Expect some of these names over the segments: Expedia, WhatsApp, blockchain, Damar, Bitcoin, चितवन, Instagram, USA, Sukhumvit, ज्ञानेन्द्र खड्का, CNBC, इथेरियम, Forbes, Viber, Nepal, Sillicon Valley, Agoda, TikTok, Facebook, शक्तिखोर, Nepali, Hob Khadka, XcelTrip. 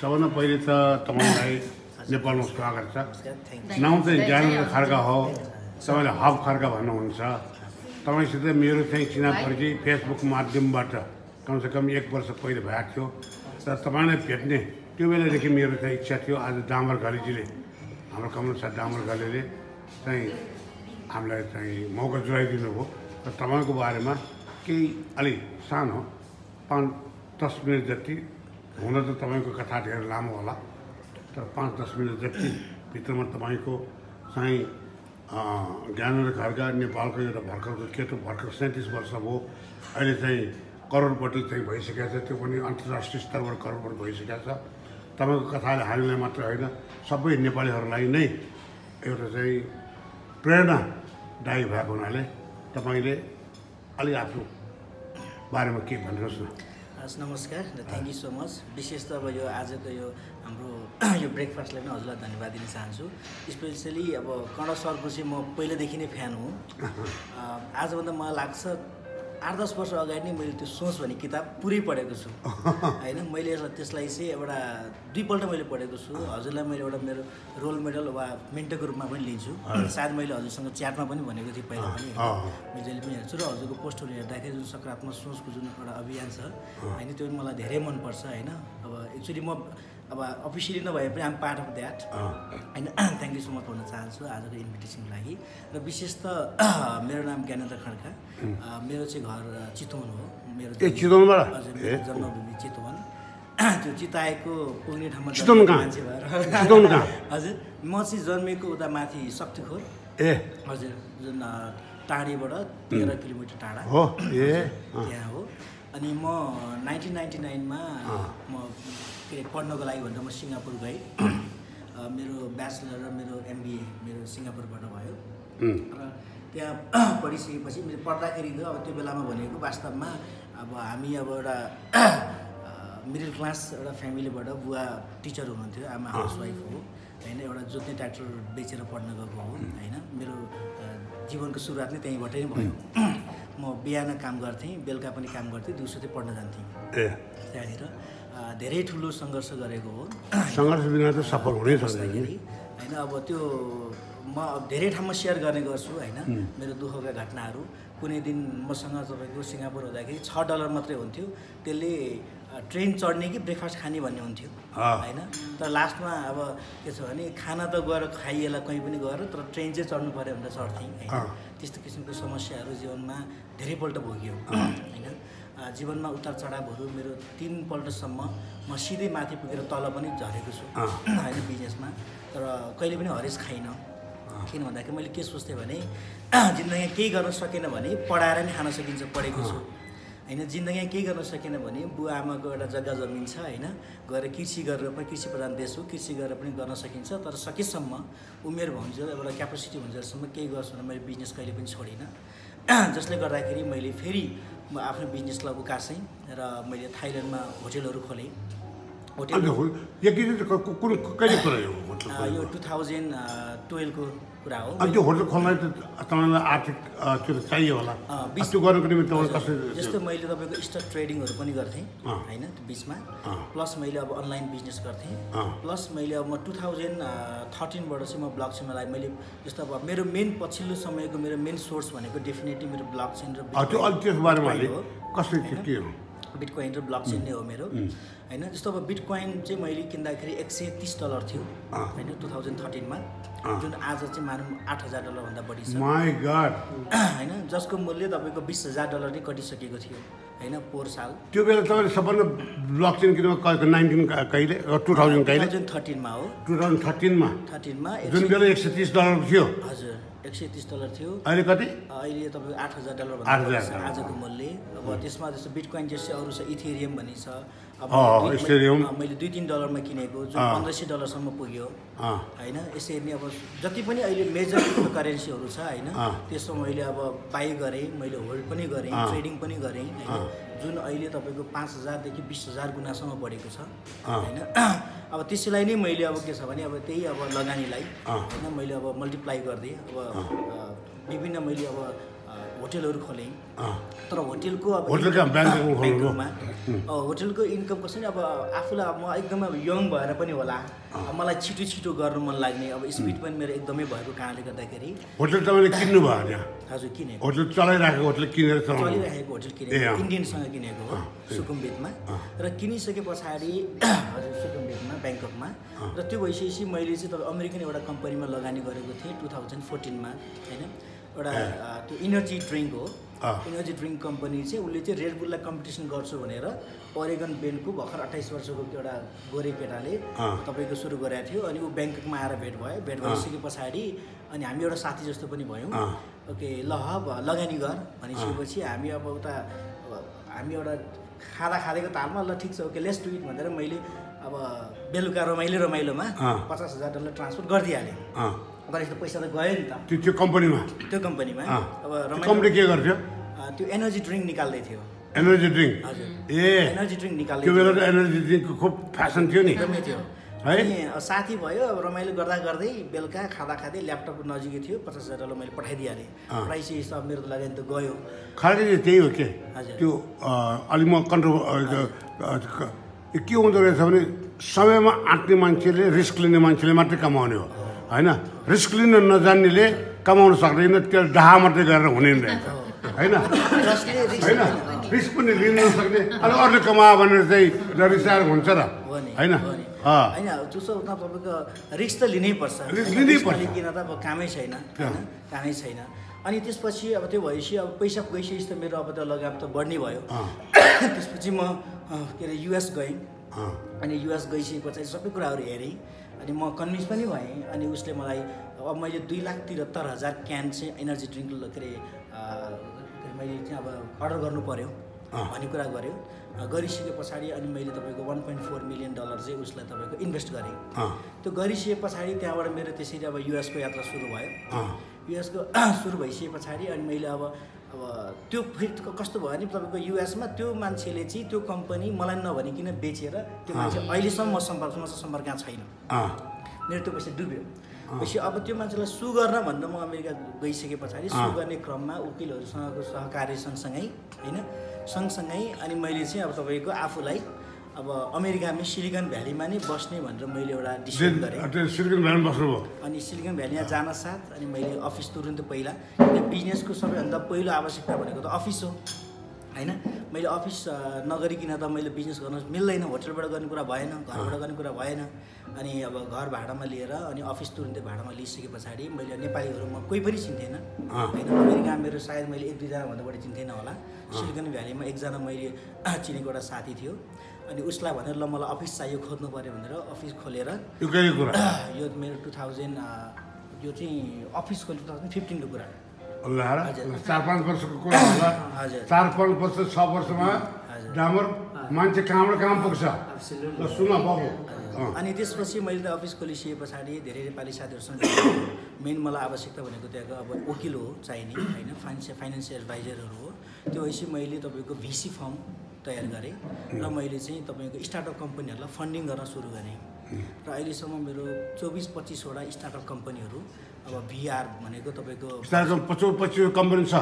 सबभन्दा पहिले त तपाईलाई नेपालमा स्वागत छ। नाम चाहिँ ज्ञानेन्द्र खड्का हो, सबैले हब खड्का भन्नुहुन्छ। तपाईसित मेरो चाहिँ चिनापरिचय फेसबुक माध्यमबाट कम से कम 1 वर्ष पहिले भएको थियो र तपाईलाई भेट्ने त्यो बेलादेखि मेरो चाहिँ इच्छा थियो। आज डामर घलेजीले, हाम्रो कमल सर डामर घलेजीले चाहिँ हामीलाई चाहिँ मौका जुराइदिनु भयो र तपाईँको बारेमा केही अलि सानो 5-10 मिनट जति हुन त तपाईको कथा धेरै लामो होला, तर 5-10 मिनट जति भित्रमा तपाईको चाहिँ ज्ञानेन्द्र खड्का नेपालको एउटा भर्खरको केटो, भर्खर 37 वर्ष भयो, अहिले चाहिँ करोडपति चाहिँ भइसकेको छ, त्यो पनि अन्तर्राष्ट्रिय स्तरबाट करोडपति भइसकेको छ। तपाईँको कथाले हामीलाई मात्र होइन सबै नेपालीहरूलाई नै एउटा चाहिँ प्रेरणादायी भएको हुनाले तपाईँले अलि आफ्नो बारेमा के भन्नुहोस् न। हस्, नमस्कार र थ्याङ्क यू सो मच। विशेष त अब यो आजको यो हाम्रो यो ब्रेकफास्टलाई नै हजुरलाई धन्यवाद दिन चाहन्छु। स्पेसली अब कर्ण सरको चाहिँ म पहिलादेखि नै फ्यान हुँ। आजभन्दा मलाई लाग्छ 8-10 वर्ष अगाडि नै मैले त्यो सोच भन्ने किताब पुरै पढेको छु होइन। मैले त्यसलाई चाहिँ एउटा 2पल्ट मैले पढेको छु। हजुरलाई मैले एउटा मेरो रोल मोडल वा मेन्टरको रूपमा पनि लिन्छु। सायद मैले हजुरसँग च्याटमा पनि भनेको थिएँ पहिला पनि, मैले जहिले पनि हेर्छु र हजुरको पोस्टहरू हेर्दाखेरि जुन सकारात्मक सोचको जुन एउटा अभियान छ होइन, त्यो पनि मलाई धेरै मनपर्छ होइन। अब एक्चुअली म अब अफिसियली नभए पनि आम पार्ट अफ द्याट होइन। थ्याङ्क यू सो मच भन्न चाहन्छु आजको इन्भिटेसनको लागि। र विशेष त मेरो नाम ज्ञानेन्द्र खड्का, मेरो चाहिँ घर चितवन हो, मेरो जन्मभूमि चितवन। त्यो चिताएको पुग्ने ठाउँमा मान्छे भएर हजुर म चाहिँ जन्मेको उता माथि शक्तिखोर हजुर, जुन टाढीबाट 13 किलोमिटर टाढा हो त्यहाँ हो। अनि म 1999मा म के पढ्नको लागि भनेर म सिङ्गापुर गएँ। मेरो ब्याचलर र मेरो एमबिए मेरो सिङ्गापुरबाट भयो र त्यहाँ पढिसकेपछि मैले पढ्दाखेरि अब त्यो बेलामा भनेको वास्तवमा अब हामी अब एउटा मिडल क्लास एउटा फ्यामिलीबाट, बुवा टिचर हुनुहुन्थ्यो, आमा हाउसवाइफ हो होइन, एउटा जोत्ने ट्र्याक्टर बेचेर पढ्न गएको हो होइन। मेरो जीवनको सुरुवात नै त्यहीँबाटै नै भयो। म बिहान काम गर्थेँ, बेलुका पनि काम गर्थेँ, दिउँसो चाहिँ पढ्न जान्थेँ। त्यहाँनिर धेरै ठुलो सङ्घर्ष गरेको हो, सङ्घर्ष बिना त सफल हुनै सक्दैन होइन। अब त्यो म धेरै ठाउँमा सेयर गर्ने गर्छु होइन मेरो दुःखका घटनाहरू। कुनै दिन मसँग तपाईँको सिङ्गापुर हुँदाखेरि $6 मात्रै हुन्थ्यो, त्यसले ट्रेन चढ्ने कि ब्रेकफास्ट खाने भन्ने हुन्थ्यो होइन। तर लास्टमा अब के छ भने खाना त गएर खाइएला कहीँ पनि गएर, तर ट्रेन चाहिँ चढ्नु पऱ्यो भनेर चढ्थेँ होइन। त्यस्तो किसिमको समस्याहरू जीवनमा धेरैपल्ट भोग्यो होइन। जीवनमा उतार चढावहरू मेरो 3 पल्टसम्म म सिधै माथि पुगेर तल पनि झरेको छु होइन बिजनेसमा, तर कहिले पनि हरेस खाइनँ। किन भन्दाखेरि मैले के सोच्थेँ भने जिन्दगीमा केही गर्न सकेन भने पढाएर नै खान सकिन्छ, पढेको छु होइन। जिन्दगीमा केही गर्न सकेन भने बुवा आमाको एउटा जग्गा जमिन छ होइन, गएर कृषि गरेर पनि, कृषि प्रधान देश हो, कृषि गरेर पनि गर्न सकिन्छ, तर सकेसम्म उमेर हुन्छ एउटा क्यापेसिटी हुन्जेलसम्म केही गर्छु भने मैले बिजनेस कहिले पनि छोडिनँ। जसले गर्दाखेरि मैले फेरि म आफ्नो बिजनेसलाई उकासेँ र मैले थाइल्यान्डमा होटेलहरू खोलेँ। होटेल यो 2012 को कुरा हो। होटल खोल्न तपाईँलाई आर्थिक चाहियो होला, जस्तो मैले तपाईँको स्टक ट्रेडिङहरू पनि गर्थेँ होइन त्यो बिचमा, प्लस मैले अब अनलाइन बिजनेस गर्थेँ, प्लस मैले अब म 2013बाट चाहिँ म ब्लक चेनलाई मैले जस्तो अब मेरो मेन पछिल्लो समयको मेरो मेन सोर्स भनेको डेफिनेटली मेरो ब्लक चेन र बिटकोइन र ब्लकचेन नै हो मेरो होइन। जस्तो अब बिटकोइन चाहिँ मैले किन्दाखेरि $130 थियो होइन 2013मा, जुन आज चाहिँ मानौँ $8,000 भन्दा बढी छ होइन, जसको मूल्य तपाईँको $20,000 नै कटिसकेको थियो होइन पोहोर साल। त्यो बेला तपाईँले सबभन्दा ब्लकचेन किन्नु कहिले? 2013मा हो, 2013मा जुन बेला $130 थियो हजुर, $130 थियो। अहिले कति? अहिले तपाईँको $8,000 भन्दा आजको मूल्य। अब त्यसमा जस्तो बिटकोइन जस्तै अरू छ, इथेरियम भन्ने छ, अब मैले $2-3 किनेको जुन $1,500सम्म पुग्यो होइन। यसरी नै अब जति पनि अहिले मेजर करेन्सीहरू छ होइन, त्यसमा मैले अब बाई गरेँ, मैले होल्ड पनि गरेँ, ट्रेडिङ पनि गरेँ होइन, जुन अहिले तपाईँको 5,000 देखि 20,000 गुणासम्म बढेको छ होइन। अब त्यसैलाई नै मैले अब के छ भने अब त्यही अब लगानीलाई होइन मैले अब मल्टिप्लाई गरिदिएँ। अब विभिन्न मैले अब hotel or kholi. Tara hotel ko hotel ka bank ko hotel ko income kasani aba afula ma ekdamai young bhayera pani hola. Malai chito chito garnu man lagne aba speed pani mero ekdamai bhayeko karanle garda kheri. Hotel tapaile kinnu bhayo ni? Hajur kine. Hotel chalairako hotel kineera chalairako hotel kineera Indian sanga kineko ho Sukhumvitma ra kinisake pachadi hajur Sukhumvitma Bangkok ma ra tyo bhayeपछि मैले चाहिँ तब American एउटा कम्पनीमा लगानी गरेको थिए 2014 मा हैन एउटा त्यो एनर्जी ड्रिंक हो एनर्जी ड्रिंक कम्पनी चाहिँ उले चाहिँ रेड बुललाई कम्पिटिसन गर्छु भनेर ओरेगन बेन्डको भर्खर 28 वर्षको एउटा गोरे केटाले तपाईको सुरु गरेको थियो अनि उ बैंककमा आएर भेट भयो भेट भइसकेपछि अनि हामी एउटा साथी जस्तो पनि भयौं ओके ल अब लगानी गर भनिसकेपछि हामी अब उता हामी एउटा खाना खादेको तालमा ल ठीक छ ओके लेट्स डु इट भनेर मैले अब बेलुका रमाइलोमा $50,000 ट्रान्सफर गर्दिहाले गरेछ त पैसा त गयो नि त त्यो कम्पनीमा अब कम्पनी के गर्थ्यो त्यो एनर्जी ड्रिंक निकाल्दै थियो एनर्जी ड्रिंक निकाल्दै त्यो बेला त एनर्जी ड्रिंकको खूब फ्यासन थियो नि एकदमै थियो है साथी भयो अब रमाइलो गर्दा गर्दै बेलुका खादा ल्यापटप नजिकै थियो $50,000 मैले पठाइदिहाले प्राइस हिसाब मेरो त लाग्यो नि त गयो खाली त्यही हो के त्यो अलि म कन्ट्रोल के हुँदो रहेछ भने समयमा आट्ने मान्छेले रिस्क लिने मान्छेले मात्रै कमाउने हो हैन रिस्क लिन नजान्नेले कमाउन सक्दैन त्यो डाहा मात्रै गरेर हुने नि रहेछ हैन रिस्क पनि लिन नसक्ने अनि अरूले कमायो भनेर चाहिँ रिसाएर हुन्छ र हैन हैन त्यसो उता तपाईको रिस्क त लिनै पर्छ किन त अब कामै छैन अनि त्यसपछि अब त्यो भएपछि अब पैसा गइसकेपछि त मेरो अब त लगाम त बढ्नै भयो त्यसपछि म के रे यूएस गए अनि यूएस गइसकेपछि सबै कुराहरु हेरे अनि म कन्भिन्स पनि भए अनि उसले मलाई अब मैले 2,73,000 क्यान चाहिँ एनर्जी ड्रिंक लकरे मैले चाहिँ अब अर्डर गर्नु पर्यो भन्ने कुरा गर्यो गरिसकेपछि अनि मैले तपाईको $1.4 मिलियन चाहिँ उसलाई तपाईको इन्भेस्ट गरे त्यो गरिसकेपछि त्यहाँबाट मेरो त्यसरी अब यूएस को यात्रा सुरु भयो यूएस को सुरु भइसकेपछि अनि मैले अब त्यो फेरि कस्तो भयो नि तपाईको यूएस मा त्यो मान्छेले चाहिँ त्यो कम्पनी मलाई नभनिकिन बेचेर त्यो मान्छे अहिले सम्म सम्पर्कमा छैन मेरो त्यो पैसा डुब्यो पछि अब त्यो मान्छेलाई सु गर्न भनेर म अमेरिका गइसकेपछि सु गर्ने क्रममा वकिलहरुसँगको सहकार्य सँगसँगै हैन सँगसँगै अनि मैले चाहिँ अब तपाईको आफुलाई अब अमेरिकामै सिलिकन भ्यालीमा नै बस्ने भनेर मैले एउटा डिसिजन गरे सिलिकन भ्यालीमा बस्नु भयो अनि सिलिकन भ्यालीमा जान साथ अनि मैले अफिस तुरुन्त पहिला बिजनेसको सबैभन्दा पहिलो आवश्यकता भनेको त अफिस हो हैन मैले अफिस नगरिकिन त मैले बिजनेस गर्न मिल्दैन होटलबाट गर्ने कुरा भएन घरबाट गर्ने कुरा भएन अनि अब घर भाडामा लिएर अनि अफिस तुरुन्तै भाडामा लिइसकेपछि मैले नेपालीहरु म कोही पनि चिन्थेन हैन अमेरिका मेरो सायद मैले 1-2 जना भन्दा बढी चिन्थेन होला सिलिकन भ्यालीमा एकजना मैले चिनेको एउटा साथी थियो अनि उसलाई भनेर ल मलाई अफिस चाहियो खोज्नु पर्यो भनेर अफिस खोलेर यो के कुरा यो मेरो 2000 यो चाहिँ अफिस खोले 2015 को कुरा अल्लाह र 4-5 वर्षको कुरा होला हजुर 4-5 वर्ष 6 वर्षमा डामर मान्छे कामबाट काम पुग्छ ल सुन बाबु अनि त्यसपछि मैले अफिस खोलिसकेपछि धेरै नेपाली साथीहरुसँग मेन मलाई आवश्यकता भनेको त्यहाँको अब वकिल हो चाहिने हैन फाइनान्सियल एडभाइजरहरु हो त्यो भएपछि मैले तपाईको भिसी फर्म तयार गरे र मैले चाहिँ तपाईको स्टार्टअप कम्पनीहरुलाई फन्डिङ गर्न सुरु गरे र अहिले सम्म मेरो 24-25 वटा स्टार्टअप कम्पनीहरु अब भीआर भनेको तपाईको स्टार्टअप 25 कम्पनी छ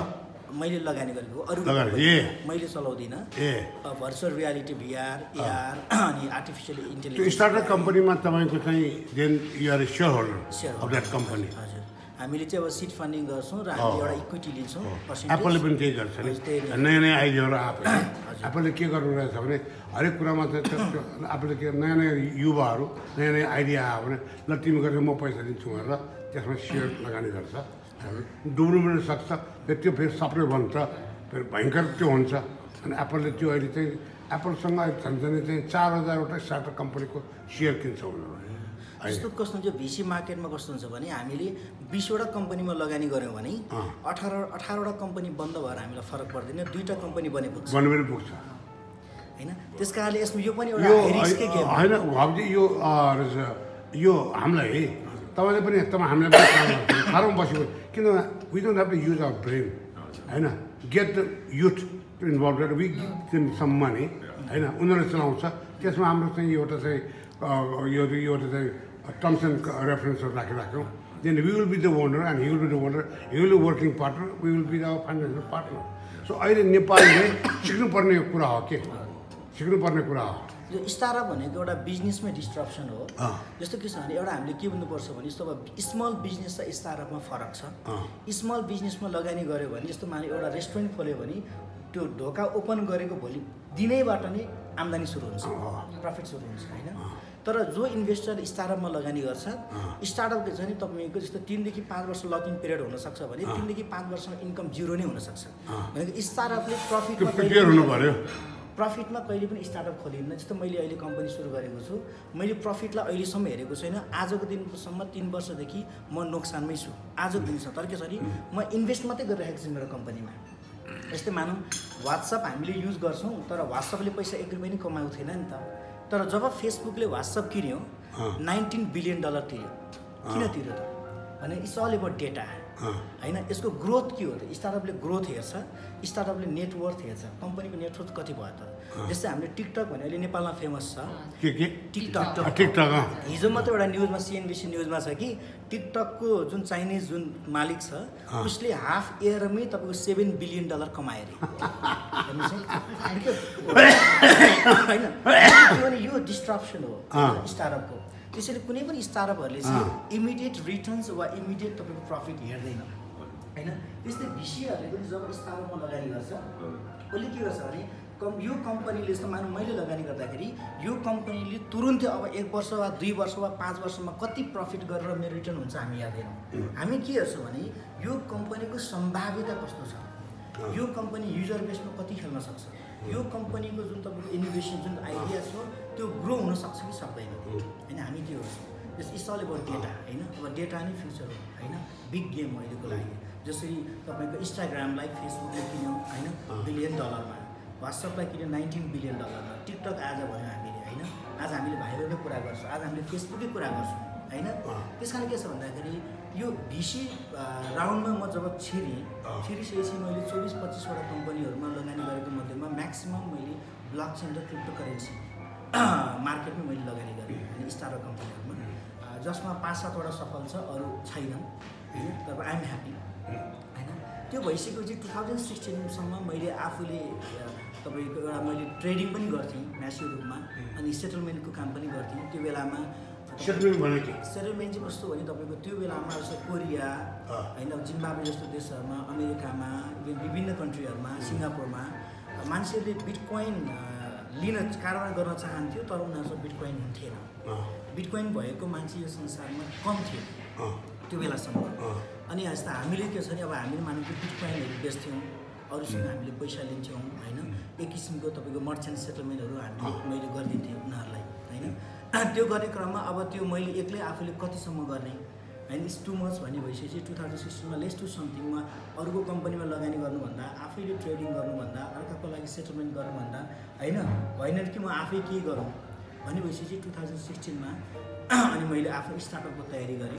मैले लगानी गरेको अरु मैले चलाउँदिन भर्चुअल रियालिटी भीआर एआर अनि आर्टिफिशियल इन्टेलिजेन्स स्टार्टअप कम्पनीमा तपाईको चाहिँ then you are share holder of that company हामीले चाहिँ अब सीड फन्डिङ गर्छौं र हामी एउटा इक्विटी लिन्छौं एप्पलले पनि त्यही गर्छ नयाँ नयाँ आइडियाहरु एप्पलले के गर्नु रहेछ भने हरेक कुरामा चाहिँ एप्पलले के नयाँ युवाहरु नयाँ आइडिया आयो भने ल तिमी गरेर म पैसा दिन्छु भनेर त्यसमा शेयर लगानी गर्छ डुब्नु पनि सक्छ त्यो फेरि सप्रे बन्छ फेरि भयंकर त्यो हुन्छ अनि एप्पलले त्यो अहिले चाहिँ एप्पलसँग झन्झनै चाहिँ 4000 वटा स्टार्टअप कम्पनीको शेयर किन्छ उनीहरुले यस्तो कस्तो हुन्छ भिसी मार्केटमा कस्तो हुन्छ भने हामीले 20 वटा कम्पनीमा लगानी गर्यौं भने 18 वटा कम्पनी बन्द भएर हामीलाई फरक पर्दैन दुईटा कम्पनी बने पुग्छ हैन त्यसकारणले यसमा यो पनि एउटा रिस्की गेम हैन भाउजी यो हामीलाई तपाईले पनि हामीलाई फारम बसेको किन we don't have to use our brain हैन get the youth to involve we give them some money हैन उनीहरुले चलाउँछ त्यसमा हाम्रो चाहिँ एउटा चाहिँ टर्म्स एन्ड रेफरेन्सहरु राखिराख्यौं then we will be the owner and he will be the owner, he will be working partner, we will be our financial partner. So I in Nepal, तर जो इन्भेस्टर स्टार्टअपमा लगानी गर्छ स्टार्टअपको चाहिँ नि तपाईको जस्तो 3 देखि 5 वर्ष लकिङ पिरियड हुन सक्छ भने 3 देखि 5 वर्षमा इन्कम जीरो नै हुन सक्छ भनेको स्टार्टअपले प्रफिटमा प्रिपेयर हुनु पर्यो प्रफिटमा कहिले पनि स्टार्टअप खोलिन्न जस्तो मैले अहिले कम्पनी सुरु गरेको छु मैले प्रफिटलाई अहिले सम्म हेरेको छैन आजको दिनसम्म 3 वर्षदेखि म नोक्सानमै छु आजको दिनसम्म तर के छ नि म इन्भेस्ट मात्रै गरिरहेको छु मेरो कम्पनीमा जस्तै मानौ WhatsApp हामीले युज गर्छौं तर WhatsApp ले पैसा 1 रुपैयाँ पनि कमाउँदैन नि त तर जब Facebook ले WhatsApp किन्यो $19 बिलियन तिर्यो किन तिर्यो त भने इट्स ऑल अबाउट डेटा हैन यसको ग्रोथ के हो त स्टार्टअपले ग्रोथ हेर्छ स्टार्टअपले नेटवर्थ हेर्छ कम्पनीको नेटवर्थ कति भयो त जस्तै हामीले टिकटक भने अहिले नेपालमा फेमस छ के टिकटक हिजो मात्र एउटा न्यूजमा CNBC न्यूजमा छ कि टिकटकको जुन चाइनीज जुन मालिक छ उसले हाफ इयरमै तपाईको $7 बिलियन कमाए रे हैन यो डिस्ट्रप्सन हो स्टार्टअपको त्यसैले कुनै पनि स्टार्टअपहरुले चाहिँ इमिडिएट रिटर्न्स वा इमिडिएट तपाईको प्रॉफिट हेर्दैन हैन त्यस्तै भिसीहरुले पनि जब स्टार्टअपमा लगानी गर्छ उले के गर्छ भने यो कम्पनीले जस्तो मानु मैले लगानी गर्दाखेरि यो कम्पनीले तुरुन्तै अब 1 वर्ष वा 2 वर्ष वा 5 वर्षमा कति प्रॉफिट गरेर मेरो रिटर्न हुन्छ हामी हेर्दैनौ हामी के हेर्छौं भने यो कम्पनीको सम्भाव्यता कस्तो छ यो कम्पनी युजर बेसमा कति खेल्न सक्छ यो कम्पनीको जुन तपाईको इनोभेसन जुन आइडिया छ त्यो ग्रो हुन सक्छ कि सक्दैन हैन हामी के हो जस इट्स ऑल अबाउट डेटा हैन अब डेटा नै फ्युचर हो हैन बिग गेम हो अहिलेको लागि जसरी तपाईको Instagram लाई Facebook ले किन्यो हैन $1 बिलियनमा WhatsApp लाई किन्यो $19 बिलियनमा TikTok आज भन्यो हामीले हैन आज हामीले Viber ले कुरा गर्छौं आज हामीले Facebook ले कुरा गर्छौं हैन त्यसकारण के छ भन्दाखेरि यो VC राउन्डमा म जब छिरिसएपछि मैले 24-25 वटा कम्पनीहरुमा लगानी गरेको मध्येमा म्याक्सिमम मैले ब्लकचेन र क्रिप्टोकरेन्सी मार्केटमा मैले लगानी गरे अनि स्टार्टअप कम्पनीहरुमा जसमा 5-7 वटा सफल छ अरु छैनन् हैन तर आई एम ह्यापी हैन त्यो भइसकेपछि 2016 सम्म मैले आफुले तपाईको एउटा मैले ट्रेडिङ पनि गर्थे म्यासिभ रूपमा अनि सेटलमेन्टको काम पनि गर्थे त्यो बेलामा सेटलमेन्ट कस्तो भने तपाईको त्यो बेलामा जस्तो कोरिया हैन जिम्बाब्वे जस्तो देशहरुमा अमेरिकामा विभिन्न कन्ट्रीहरुमा सिङ्गापुरमा मान्छेले बिटकोइन लिन कारोबार गर्न चाहन्थ्यो तर उनीहरुसँग बिटकोइन थिएन बिटकोइन भएको मान्छे यो संसारमा कम थियो त्यो बेलासम्म अनि जस्तो हामीले के छ नि अब हामीले मानिको बिटकोइनहरु बेच्थ्यौं अरूसँग हामीले पैसा लिन्थ्यौं हैन एक किसिमको तपाईको मर्चेन्ट सेटलमेन्टहरु हामीले गर्दिन्थे उनीहरुलाई हैन त्यो गर्ने क्रममा अब त्यो मैले एक्लै आफूले कतिसम्म गर्ने हैन इट्स टु मच भन्ने भइसकेपछि 2016 मा लेस टु समथिङ मा अरूको कम्पनीमा लगानी गर्नु भन्दा आफैले ट्रेडिङ गर्नु भन्दा अर्काको लागि सेटलमेन्ट गर्नु भन्दा हैन होइन कि म आफै के गरौं भन्ने भइसकेपछि 2016 मा अनि मैले आफ्नो स्टार्टअपको तयारी गरे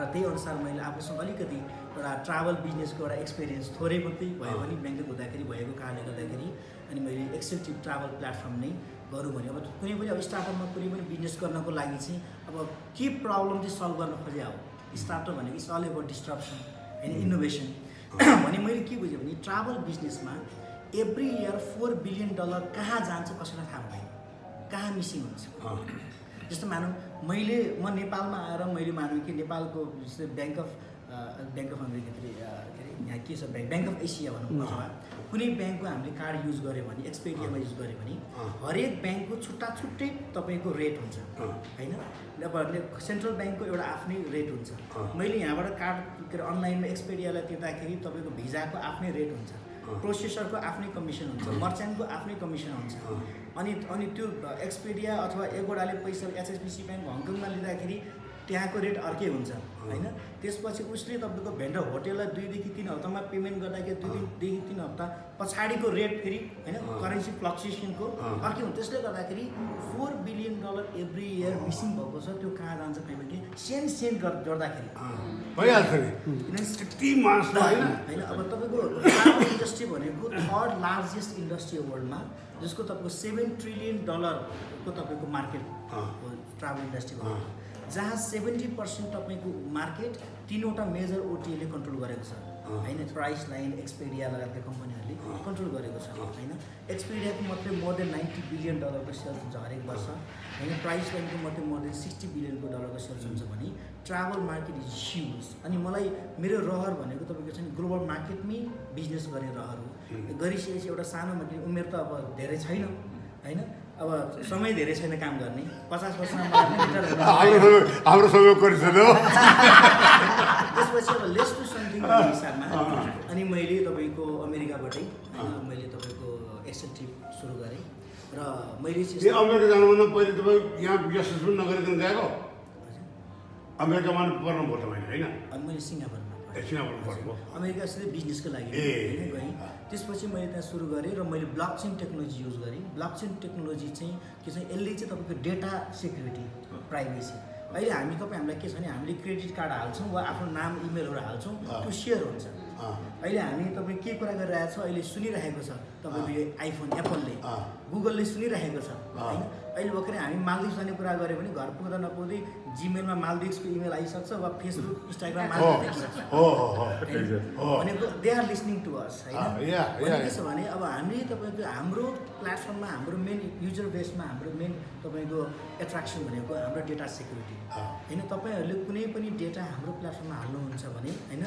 र त्यही अनुसार मैले आफूसँग अलिकति एउटा ट्राभल बिजनेसको एउटा एक्सपिरियन्स थोरै पनि भयो भने बैंकिङ हुँदाखेरि भएको कारणले गर्दाखेरि अनि मैले XcelTrip ट्राभल प्लेटफर्म नै गरौँ भने अब कुनै पनि अब स्टार्टअपमा कुनै पनि बिजनेस गर्नको लागि चाहिँ अब के प्रब्लम चाहिँ सल्भ गर्न खोज्या हो स्टार्टअप भनेको इट्स अल अबाउट डिस्ट्रप्सन हैन इनोभेसन भने मैले के बुझे भने ट्राभल बिजनेसमा एभ्री इयर $4 बिलियन कहाँ जान्छ कसैलाई थाहा हुँदैन कहाँ मिसिङ हुन्छ जस्तो मानौ मैले म नेपालमा आएर मैले माने कि नेपालको जस्तै बैंक अफ अमेरिका यहाँ के छ बैंक अफ एशिया भन्नु अथवा कुनै बैंकको हामीले कार्ड युज गर्यो भने एक्सपेडियामा युज गर्यो भने हरेक बैंकको छुट्टा छुट्टै तपाईको रेट हुन्छ हैन अब सेन्ट्रल बैंकको एउटा आफ्नै रेट हुन्छ मैले यहाँबाट कार्ड अनलाइनमा एक्सपेडियालाई तिर्दाखेरि तपाईको भिजाको आफ्नै रेट हुन्छ प्रोसेसरको आफ्नै कमिसन हुन्छ मर्चेन्टको आफ्नै कमिसन हुन्छ अनि त्यो एक्सपेडिया अथवा एगोडाले पैसा HSBC बैंक हङकङमा लिँदाखेरि त्यहाँको रेट अर्कै हुन्छ हैन त्यसपछि उसले तपाईको भेन्डर होटललाई 2 देखि 3 हप्तामा पेमेन्ट गर्दाखेरि 2 देखि 3 हप्ता पछाडीको रेट फेरि हैन करेन्सी फ्लक्चुएसनको अर्कै हुन्छ त्यसले गर्दाखेरि $4 बिलियन एभ्री इयर मिसिङ भएको छ त्यो कहाँ जान्छ पेमेन्ट सेन्ड गर्दाखेरि भइहाल्छ नि यति मासु हैन हैन अब तपाईको इन्डस्ट्री भनेको थर्ड लार्जेस्ट इन्डस्ट्री वर्ल्डमा जसको तपाईको $7 ट्रिलियन को तपाईको मार्केट हो ट्राभल इन्डस्ट्री जहाँ 70% तपाईको मार्केट तीनवटा मेजर ओटीले कन्ट्रोल गरेको छ हैन। प्राइस लाइन एक्सपेडिया लगायतका कम्पनीहरुले कन्ट्रोल गरेको छ हैन। एक्सपेडियाको मात्रै मोर देन $90 बिलियन को सेल्स हुन्छ हरेक वर्ष हैन। प्राइस लाइनको मात्रै मोर देन $60 बिलियन को सेल्स हुन्छ भने ट्राभल मार्केट इज ह्युज। अनि मलाई मेरो रहर भनेको तपाईको चाहिँ ग्लोबल मार्केटमै बिजनेस गर्ने रहर हो। गरिसकेपछि एउटा सानो मार्केट उमेर त अब धेरै छैन हैन, अब समय धेरै छैन काम गर्ने, 50 वर्षमा हाम्रो सहयोग गरिसक्यो। त्यसपछि अब लेस टु समथिङ हिसाबमा अनि मैले तपाईको अमेरिकाबाटै मैले तपाईको एक्सेल ट्रिप सुरु गरे र मैले अमेरिका जानुभन्दा पहिले तपाई यहाँ बिजनेस पनि नगरिकन गएको? अमेरिकामा पर्नु पर्यो भने हैन, मैले सिङ्गापुरमा अमेरिका सिधै बिजनेसको लागि गएँ। त्यसपछि मैले त्यहाँ सुरु गरेँ र मैले ब्लकचेन टेक्नोलोजी युज गरेँ। ब्लकचेन टेक्नोलोजी चाहिँ के छ, यसले चाहिँ तपाईँको डेटा सेक्युरिटी प्राइभेसी, अहिले हामीलाई के छ भने हामीले क्रेडिट कार्ड हाल्छौँ वा आफ्नो नाम इमेलहरू हाल्छौँ त्यो सेयर हुन्छ। अहिले हामी तपाईँ के कुरा गरिरहेको छौँ अहिले सुनिरहेको छ तपाईँको यो आइफोन एप्पलले गुगलले सुनिरहेको छ होइन। अहिले भर्खरै हामी मालदिप्स जाने कुरा गऱ्यो भने घर पुग्दा नपुग्दै जिमेलमा मालदिप्सको इमेल आइसक्छ वा फेसबुक इन्स्टाग्राम भनेको they are listening to us होइन। त्यसो भने अब हामीले तपाईँको हाम्रो प्लेटफर्ममा हाम्रो मेन युजर बेसमा हाम्रो मेन तपाईँको एट्र्याक्सन भनेको हाम्रो डेटा सेक्युरिटी होइन। तपाईँहरूले कुनै पनि डेटा हाम्रो प्लेटफर्ममा हाल्नुहुन्छ भने होइन,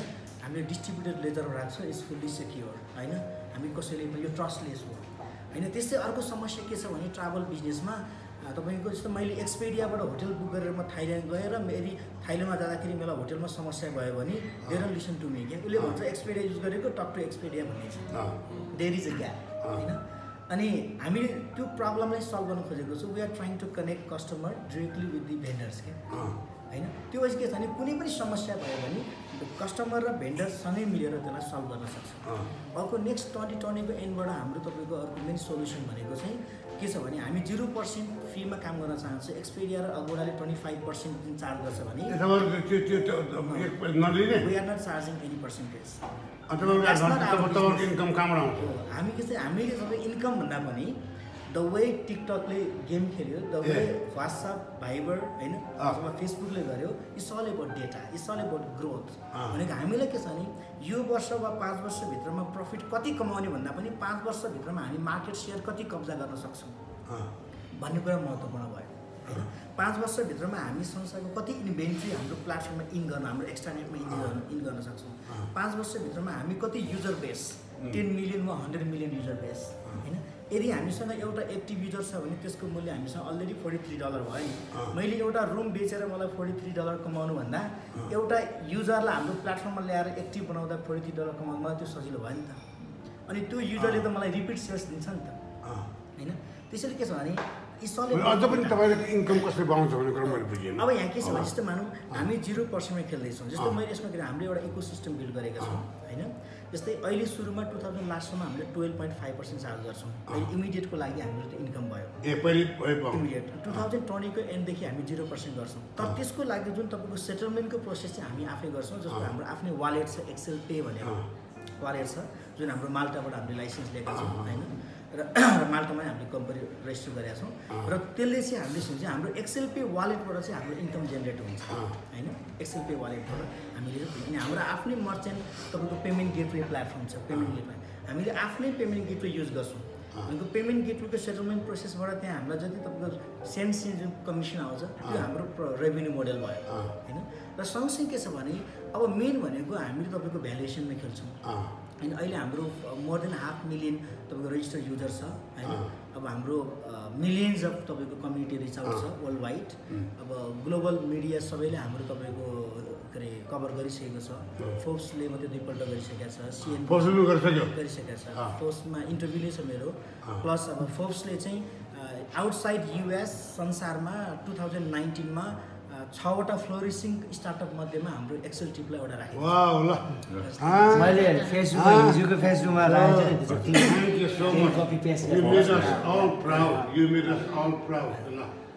हामीले डिस्ट्रिब्युटेड लेजर राख्छ, इज फुल्ली सेक्योर होइन, हामी कसैले पनि यो ट्रस्टलेस हो हैन। त्यस्तै अर्को समस्या के छ भने ट्राभल बिजनेसमा तपाईको जस्तो मैले एक्सपेडियाबाट होटल बुक गरेर म थाइल्यान्ड गएर मेरो थाइल्यान्डमा जाँदाखेरि मलाई होटलमा समस्या भयो भने they don't listen to me. क्या उसले भन्छ एक्सपेडिया युज गरेको टक टु एक्सपेडिया भन्ने छ, देयर इज अ ग्याप हैन। अनि हामीले त्यो प्रब्लमलाई सल्भ गर्न खोजेको छौँ, we are trying to connect customer directly with the vendors के हैन। त्यो के छ भने कुनै पनि समस्या भयो भने कस्टमर र भेन्डरसँगै मिलेर त्यसलाई सल्भ गर्न सक्छ। अर्को नेक्स्ट 2020को एन्डबाट हाम्रो तपाईँको अर्को मेन सोल्युसन भनेको चाहिँ के छ भने हामी 0% फीमा काम गर्न चाहन्छौँ। एक्सपेडिया र अगोडाले 25% जुन चार्ज गर्छ भने we are not charging any percentage. हामी के चाहिँ हामीले तपाईँ इन्कम भन्दा पनि द वे टिकटकले गेम खेल्यो, द वे वाट्सएप भाइबर हैन अथवा फेसबुकले गर्यो, it's all about data, it's all about growth भनेको हामीलाई के छ भने यो वर्ष वा 5 वर्षभित्रमा प्रफिट कति कमाउने भन्दा पनि 5 वर्षभित्रमा हामी मार्केट सेयर कति कब्जा गर्न सक्छौँ भन्ने कुरा महत्त्वपूर्ण भयो हैन। 5 वर्षभित्रमा हामी संसारको कति इन्भेन्ट्री हाम्रो प्लेटफर्ममा इन गर्न, हाम्रो एक्सटर्नेटमा इन गर्न सक्छौँ। 5 वर्षभित्रमा हामी कति युजर बेस 10 मिलियन वा 100 मिलियन युजर बेस हैन। यदि हामीसँग एउटा एक्टिभ युजर छ भने त्यसको मूल्य हामीसँग अलरेडी $43 भयो नि। मैले एउटा रुम बेचेर मलाई $43 कमाउनु भन्दा एउटा युजरलाई हाम्रो प्लेटफर्ममा ल्याएर एक्टिभ बनाउँदा $43 कमाउनु मलाई त्यो सजिलो भयो नि त। अनि त्यो युजरले त मलाई रिपिट सेल्स दिन्छ नि त हैन। त्यसैले के छ भने अझ पनि तपाईँको इन्कम कसरी बढाउँछ भन्ने कुरा मैले बुझेँ। अब यहाँ के छ भने जस्तो मानौँ हामी 0%मै खेल्दैछौँ, जस्तो मैले यसमा के हामीले एउटा इकोसिस्टम बिल्ड गरेका छौँ हैन। जस्तै अहिले सुरुमा 2000 लास्टसम्म हामीले 12.5% चार्ज गर्छौँ, अहिले इमिडिएटको लागि हाम्रो त्यो इन्कम भयो। इमिडिएट 2020को एन्डदेखि हामी 0% गर्छौँ, तर त्यसको लागि जुन तपाईँको सेटलमेन्टको प्रोसेस चाहिँ हामी आफै गर्छौँ। जस्तो हाम्रो आफ्नै वालेट छ, एक्सेल पे भनेर वालेट छ जुन हाम्रो माल्टाबाट हामीले लाइसेन्स लिएका छौँ हैन, र माल्टामै हामीले कम्पनी रेजिस्टर गरेका छौँ र त्यसले चाहिँ हामीले सोच्छ हाम्रो एक्सेल पे वालेटबाट चाहिँ हाम्रो इन्कम जेनेरेट हुन्छ हैन। एक्सेल पे वालेटबाट हामीले अनि हाम्रो आफ्नै मर्चेन्ट तपाईँको पेमेन्ट गेटवे प्लेटफर्म छ, पेमेन्ट गेटवे हामीले आफ्नै पेमेन्ट गेटवे युज गर्छौँ। भनेको पेमेन्ट गेटवेको सेटलमेन्ट प्रोसेसबाट त्यहाँ हामीलाई जति तपाईँको सेन्ड जुन कमिसन आउँछ त्यो हाम्रो रेभेन्यू मोडल भयो हैन। र सँगसँगै के छ भने अब मेन भनेको हामीले तपाईँको भ्यालुएसनमा खेल्छौँ हैन। अहिले हाम्रो मोर देन 5 मिलियन तपाईँको रेजिस्टर्ड युजर छ हैन। अब हाम्रो मिलियन्स अफ तपाईँको कम्युनिटी रिच आउट छ वर्ल्ड वाइड, अब ग्लोबल मिडिया सबैले हाम्रो तपाईँको के अरे कभर गरिसकेको छ। फोर्ब्सले मात्रै 2 पल्ट गरिसकेको छ, सिएनबीसीले गरिसकेको छ, फोर्ब्समा इन्टरभ्यू नै छ मेरो। प्लस अब फोर्ब्सले चाहिँ आउटसाइड युएस संसारमा 2019मा 6 वटा फ्लोरिसिङ स्टार्टअप मध्येमा हाम्रो एक्सेल ट्रिपलाई एउटा राखेको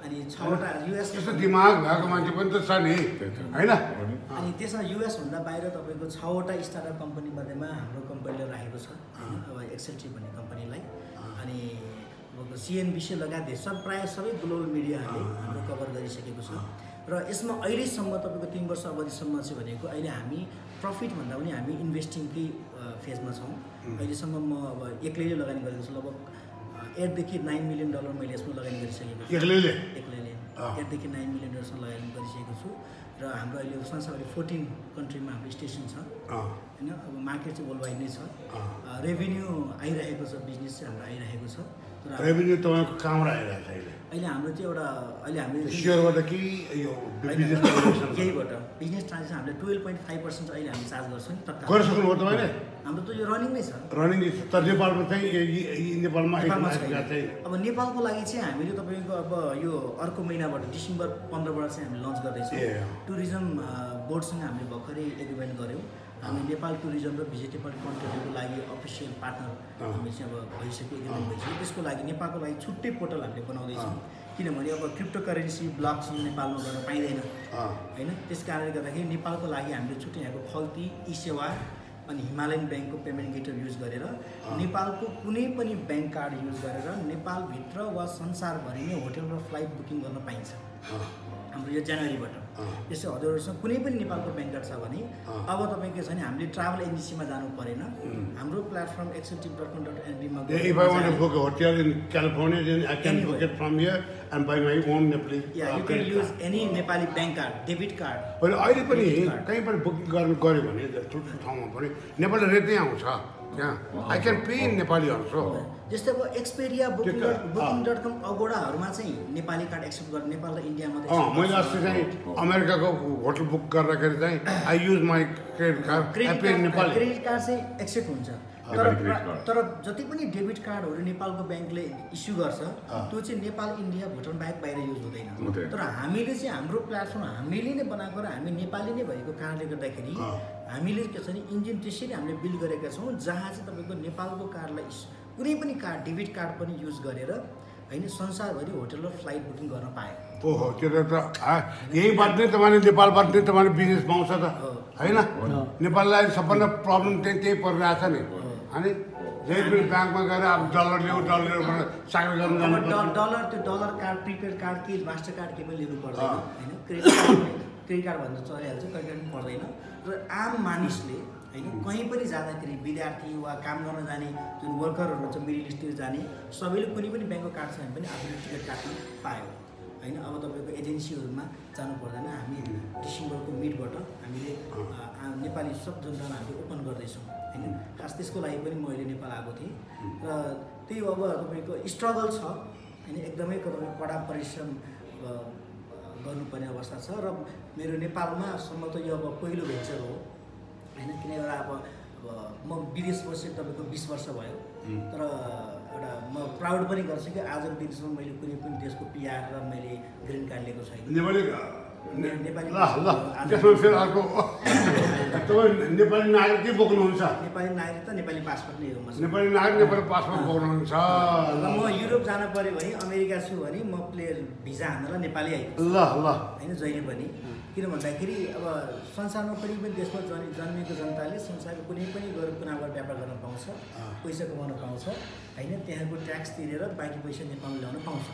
अनि 6 वटा युएस दिमाग भएको मान्छे पनि त छ नि हैन। अनि त्यसमा युएसभन्दा बाहिर तपाईँको 6 वटा स्टार्टअप कम्पनी मध्येमा हाम्रो कम्पनीले राखेको छ अब एक्सेल ट्रिप भन्ने कम्पनीलाई। अनि CNBC लगायत सब प्रायः सबै ग्लोबल मिडियाहरूले हाम्रो कभर गरिसकेको छ र यसमा अहिलेसम्म तपाईको 3 वर्ष अवधिसम्म चाहिँ भनेको अहिले हामी प्रफिट भन्दा पनि हामी इन्भेस्टिङकै फेजमा छौँ अहिलेसम्म म अब एक्लैले लगानी गरेको छु लगभग 8 देखि 9 मिलियन डलर मैले यसमा लगानी गरिसकेको छु एक्लैले 8 देखि 9 मिलियन डलर सम्म लगानी गरिसकेको छु र हाम्रो अहिले संसारभरि 14 कन्ट्रीमा हाम्रो स्टेसन छ हैन अब मार्केट चाहिँ वर्ल्ड वाइड नै छ रेभेन्यू आइरहेको छ बिजनेस चाहिँ हाम्रो आइरहेको छ रेभेन्यू तपाईको काम आइरहेको छ अहिले हाम्रो चाहिँ एउटा अहिले हामीले शेयरबाट कि यो बिजनेस ट्रान्जेक्सन केबाट बिजनेस ट्रान्जेक्सन हामीले 12.5% अहिले हामी चार्ज गर्छौं नि तत्काल गर्न सक्नु हो तपाईले हाम्रो त यो रनिङ नै छ रनिङ छ तर नेपालमा चाहिँ नेपालमा अब नेपालको लागि चाहिँ हामीले तपाईको अब यो अर्को महिनाबाट डिसेम्बर 15 बाट चाहिँ हामी लन्च गर्दै छौं टुरिज्म बोर्डसँग हामीले भर्खरै एग्रीमेन्ट गर्यौं हामी नेपाल टुरिज्म र भिजिटेबल कन्टेन्टको लागि अफिसियल पार्टनर हामी चाहिँ अब भइसक्यो एग्रीमेन्ट भइसक्यो त्यसको लागि नेपालको लागि छुट्टै पोर्टल हामीले बनाउँदै छौं किनभने अब क्रिप्टो करेन्सी ब्लकचेन नेपालमा गर्न पाइदैन हैन त्यसकारणले गर्दाखेरि नेपालको लागि हामीले छुट्टै यहाँको खल्ती ई सेवा अनि हिमालयन बैंकको पेमेन्ट गेटवे युज गरेर नेपालको कुनै पनि बैंक कार्ड युज गरेर नेपाल भित्र वा संसारभरि नै होटल र फ्लाइट बुकिङ गर्न पाइन्छ हाम्रो यो जनवरीबाट यसो हजुरहरुसँग कुनै पनि नेपालको बैंक कार्ड छ भने अब तपाईको छ नि हामीले ट्राभल एजेन्सीमा जानु परेन हाम्रो प्लेटफर्म xceltrip.com.nb मा If I want to book a hotel in California then I can book it from here and by my own Nepali you can use any Nepali bank card debit card अहिले अहिले पनि कहीं पनि booking गर्न गरे भने ठुलो ठाउँमा पनि नेपाली रेट नै आउँछ त्यहाँ I can pay in Nepali also जस्तै अब एक्सपेडिया booking.com अगोडाहरुमा चाहिँ नेपाली कार्ड एक्सेप्ट गर्ने नेपाल र इन्डियामा त मैले अस्ति चाहिँ अमेरिकाको होटल बुक गर्दाखेरि चाहिँ I use my credit card I pay in Nepal credit card चाहिँ एक्सेप्ट हुन्छ तर जति पनि डेबिट कार्डहरु नेपालको बैंकले इस्यु गर्छ त्यो चाहिँ नेपाल इन्डिया भुटान बाहिर युज हुँदैन तर हामीले चाहिँ हाम्रो प्लेटफर्म हामीले नै बनाएको र हामी नेपाली नै भएको कारणले गर्दाखेरि हामीले के छ नि इन्जिन त्यसरी हामीले बिल्ड गरेका छौं जहाँ चाहिँ तपाईको नेपालको कार्डलाई कुनै पनि कार्ड डेबिट कार्ड पनि युज गरेर हैन संसारभरि होटल र फ्लाइट बुकिङ गर्न पाए ओहो त्यो त यही बात नै तपाईले नेपालबाट नै तपाईले बिजनेस पाउँछ त हैन नेपाललाई सबभन्दा प्रब्लम त्यही परिरहेछ नि अनि जहिले पनि बैंकमा गएर अब डलरले साइन गर्न जानु डलर त्यो डलर कार्ड प्रिपेड कार्ड कि मास्टर कार्ड के पनि लिनु पर्दैन हैन क्रेडिट कार्ड भन्दा चलिहाल्छ क्रेडिट कार्ड पर्दैन र आम मानिसले हैन कहीं पनि जाँदाखेरि विद्यार्थी वा काम गर्न जाने जुन वर्करहरु हुन्छ मिडिल इस्टतिर जाने सबैले कुनै पनि बैंकको कार्ड छ भने पनि आफ्नो टिकट काट्न पायो हैन अब तपाईको एजेन्सीहरुमा जानु पर्दैन हामी डिसेम्बरको मिडबाट हामीले नेपाली सब जनतालाई हामी ओपन गर्दै छौं हैन खास त्यसको लागि पनि म अहिले नेपाल आएको थिए र त्यही अब तपाईको स्ट्रगल छ हैन एकदमै कडा परिश्रम गर्नुपर्ने अवस्था छ र मेरो नेपालमा सम्म त यो अब पहिलो भेन्चर हो हैन किन एउटा अब म विदेश बसेर तपाईको 20 वर्ष भयो तर एउटा म प्राउड पनि गर्छु कि आजको दिनसम्म मैले कुनै पनि देशको पीआर र मैले ग्रीन कार्ड लिएको छैन नेपाली ल ल त्यसपछि फेरि अर्को तपाईँ नेपाली नागरिक के बोक्नुहुन्छ नेपाली नागरिक त नेपाली पासपोर्ट नै हो नेपाली नागरिक नेपाली पासपोर्ट बोक्नुहुन्छ ल म युरोप जान पर्यो भने अमेरिका छु भने म प्लेयर भिजा हानेर नेपाली आइपुग्छु ल ल हैन जहिले पनि किन भन्दाखेरि अब संसारमा कुनै पनि देशमा जन्मेको जनताले संसारको कुनै पनि गएर कुनाबाट व्यापार गर्न पाउँछ पैसा कमाउन पाउँछ हैन त्यहाँको ट्याक्स तिरेर बाँकी पैसा नेपालमा ल्याउन पाउँछ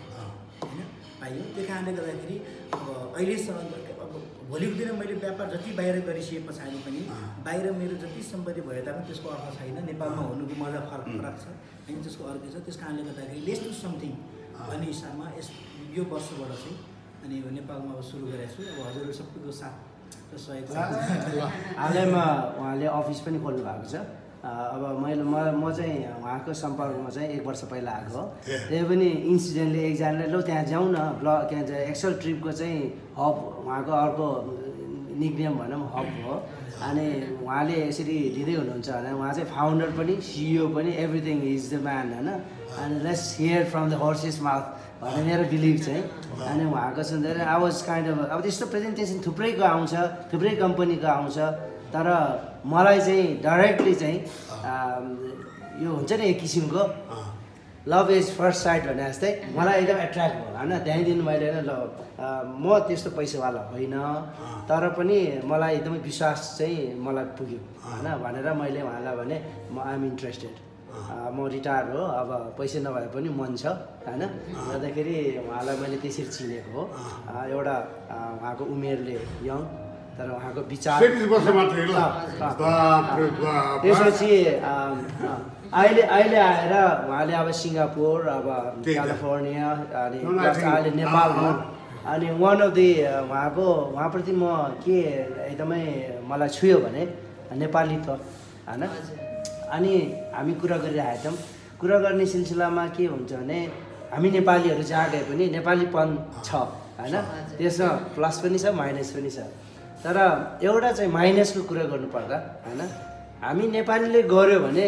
हैन पाइयो त्यो कारणले गर्दाखेरि अब अहिलेसम्म अब भोलिको दिन मैले व्यापार जति बाहिर गरिसके पछाडि पनि बाहिर मेरो जति सम्पत्ति भए तापनि त्यसको अर्थ छैन नेपालमा हुनुको मजा फरक छ हैन त्यसको अर्थ छ त्यस कारणले गर्दाखेरि लेट्स डु समथिङ भन्ने हिसाबमा यो वर्षबाट चाहिँ अनि नेपालमा अब सुरु गरेको छु अब हजुरहरु सबैको साथ र सहयोग हालैमा उहाँले अफिस पनि खोल्नु भएको छ अब मैले म चाहिँ उहाँको सम्पर्कमा चाहिँ 1 वर्ष पहिला आएको हो त्यही पनि इन्सिडेन्टले एकजनाले ल त्यहाँ जाऊ न ब्लग के भन्छ एक्सेल ट्रिपको चाहिँ हब उहाँको अर्को निकनेम भनौं हब हो अनि उहाँले यसरी दिदै हुनुहुन्छ हैन उहाँ चाहिँ फाउन्डर पनि सीईओ पनि एभ्रिथिङ इज द म्यान हैन अनि let's hear from the horse's mouth भन्ने मेरो बिलिभ चाहिँ अनि उहाँको सुन्दै आई वाज काइन्ड अफ अब त्यस्तो प्रेजेन्टेसन थुप्रैको आउँछ थुप्रै कम्पनीको आउँछ तर मलाई चाहिँ डाइरेक्टली चाहिँ यो हुन्छ नि एक किसिमको लभ इज फर्स्ट साइट भने जस्तै मलाई एकदम एट्र्याक्ट भयो हैन त्यहीँदेखि मैले हैन ल म त्यस्तो पैसावाला होइन तर पनि मलाई एकदमै विश्वास चाहिँ मलाई पुग्यो हैन भनेर मैले उहाँलाई भने म आइ एम इन्ट्रेस्टेड म रिटायर हो अब पैसा नभए पनि मन छ हैन गर्दाखेरि उहाँलाई मैले त्यसरी चिनेको हो एउटा उहाँको उमेरले यङ तर उहाँको विचार 30 वर्षमा थियो ल त्यसपछि अहिले अहिले आएर उहाँले अब सिङ्गापुर अब क्यालिफोर्निया अनि अहिले नेपालमा अनि वान अफ द उहाँको उहाँप्रति म के एकदमै मलाई छुयो भने नेपाली त हैन अनि हामी कुरा गरिरहेथम कुरा गर्ने सिलसिलामा के हुन्छ भने हामी नेपालीहरु जागे पनि नेपालीपन छ हैन त्यसमा प्लस पनि छ माइनस पनि छ तर एउटा चाहिँ माइनसको कुरा गर्नु पर्दा हैन हामी नेपालीले गर्यो भने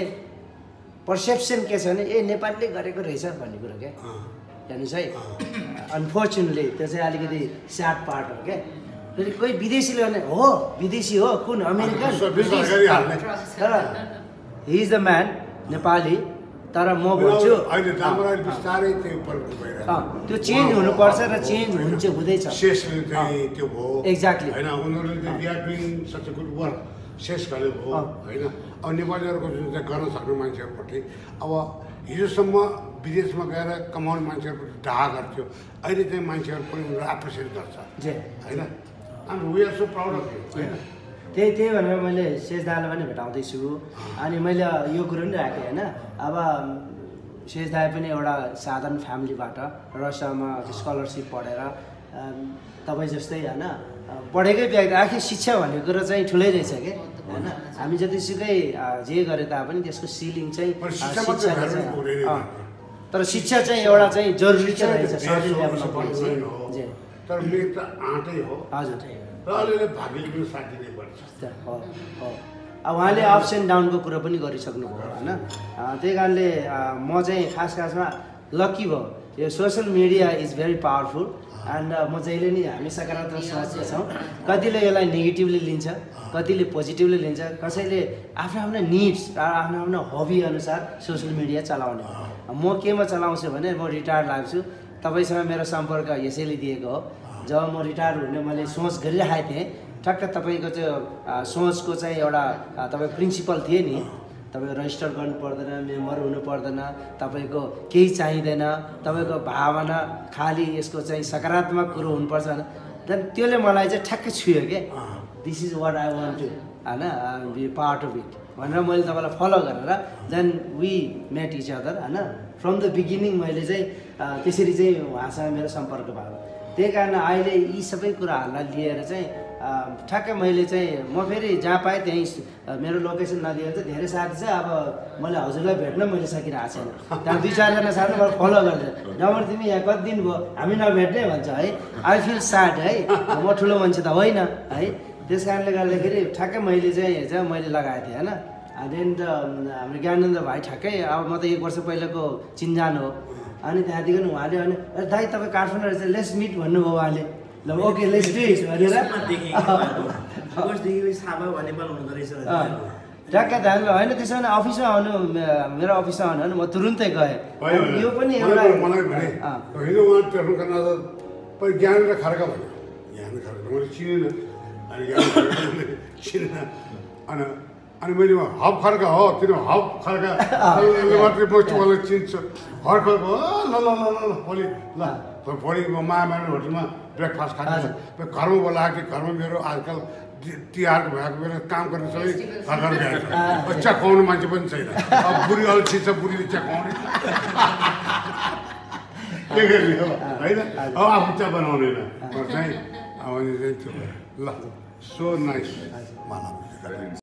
पर्सेप्सन के छ भने ए नेपालीले गरेको रहेछ भन्ने कुरा के हेर्नुस् है अनफोर्चुनेटली त्यो चाहिँ अलिकति स्याड पार्ट हो के फेरि कोही विदेशीले भने हो विदेशी हो कुन अमेरिकन तर he is the man Nepali तर म भन्छु अहिले राम्रै विस्तारै त्यो परिवर्तन भइरहेको छ त्यो चेन्ज हुनु पर्छ र चेन्ज हुन्छ हुँदैछ शेषले चाहिँ त्यो भयो एक्ज्याक्टली हैन उनीहरुले त्यो ग्यापिङ सच अ गुड वर्क शेष गरे भयो हैन अब नेपालीहरुको जुन चाहिँ गर्न सक्नु मान्छेहरुपट्टि अब हिजोसम्म विदेशमा गएर कमाउने मान्छेहरुपट्टि डाहा गर्थ्यो अहिले चाहिँ मान्छेहरु पनि उनीहरु एप्रिसिएट गर्छ हैन and we are so proud of you हैन त्यही भनेर मैले शेष दालाई पनि भेटाउँदै छु अनि मैले यो कुरा नि राखेँ हैन अब शेष दाई पनि एउटा साधारण फ्यामिलीबाट रसामा स्कलरशिप पढेर तपाई जस्तै हैन पढेकै व्यक्ति आखिर शिक्षा भन्ने कुरा चाहिँ ठुलै रहेछ के हैन हामी जतिसुकै जे गरे तापनि त्यसको सिलिङ चाहिँ तर शिक्षा चाहिँ एउटा चाहिँ जरुरी चाहिँ रहेछ तर मेरो त आँटै हो हजुर अब उहाँले अप्स एन्ड डाउनको कुरा पनि गरिसक्नुभयो हैन त्यही कारणले म चाहिँ खासमा लकी भयो यो social media is very powerful and म जहिले नि हामी सकारात्मक सोचेका छौँ कतिले यसलाई नेगेटिभली लिन्छ कतिले पोजिटिभली लिन्छ कसैले आफ्नो आफ्नो निड्स र आफ्नो आफ्नो हबी अनुसार सोसल मिडिया चलाउने म केमा चलाउँछु भने म रिटायर लाग्छु तपाईसँग मेरो सम्पर्क यसैले दिएको हो जब म रिटायर हुने मैले सोच गरिरहेको थिएँ ठक्क तपाईको चाहिँ सोचको चाहिँ एउटा तपाईको प्रिन्सिपल थिए नि तपाईको रजिस्टर गर्नु पर्दैन मेम्बर हुनु पर्दैन तपाईको केही चाहिदैन तपाईको भावना खाली यसको चाहिँ सकारात्मक कुरो हुनुपर्छ देन त्यसले मलाई चाहिँ ठ्याक्क छुयो के this is what I want to हैन बी पार्ट अफ इट भनेर मैले तपाईलाई फलो गरेर then we met each other हैन फ्रम द बिगिनिङ मैले चाहिँ त्यसरी चाहिँ उहाँसँग मेरो सम्पर्क भयो त्यही कारण अहिले यी सबै कुराहरुलाई लिएर चाहिँ ठ्याक्कै मैले चाहिँ म फेरि जहाँ पाएँ त्यही मेरो लोकेसन नदिएर चाहिँ धेरै साथी छ अब मैले हजुरलाई भेट्न मैले सकिरहेको छैन त्यहाँ दुई चारजना साथी मलाई फलो गरेर नम्बर तिमी यहाँ कति दिन भयो हामी नभेट्ने भन्छ है आई फिल स्याड है म ठुलो मान्छे त होइन है त्यस कारणले गर्दाखेरि ठ्याक्कै मैले चाहिँ मैले लगाएको थिएँ हैन देन हाम्रो ज्ञानेन्द्र भाइ ठ्याक्कै अब म त 1 वर्ष पहिलेको चिन्जान हो अनि त्यहाँदेखि उहाँले अनि दाइ तपाईँ काठमाडौँ रहेछ लेट्स मिट भन्नुभयो उहाँले ल ओके लेट्स डु इट भनेर ठ्याक्कै ध्यान होइन त्यसो भने अफिसमा आउनु मेरो अफिसमा आउनु भने म तुरुन्तै गएँ यो पनि एउटा ज्ञानेन्द्र खड्का भन्यो ज्ञानेन्द्र खड्का मैले चिनिनँ अनि अनि मैले हब खड्का हो तिम्रो हब खड्का मात्रै मलाई चिन्छ हर खड्का हो ल ल ल ल भोलि ल भोलि म महामाया होटलमा ब्रेकफास्ट खाने घरमा बोलाएको थिएँ घरमा मेरो आजकल तिहार भएको बेला काम गर्ने सबै घर गएको च्याकाउने मान्छे पनि छैन अब बुढी अल्छी छ बुढीले च्याकाउने के गर्ने हो होइन अब आफू चिया बनाउने चाहिँ अब त्यो ल सो नाइस मलाई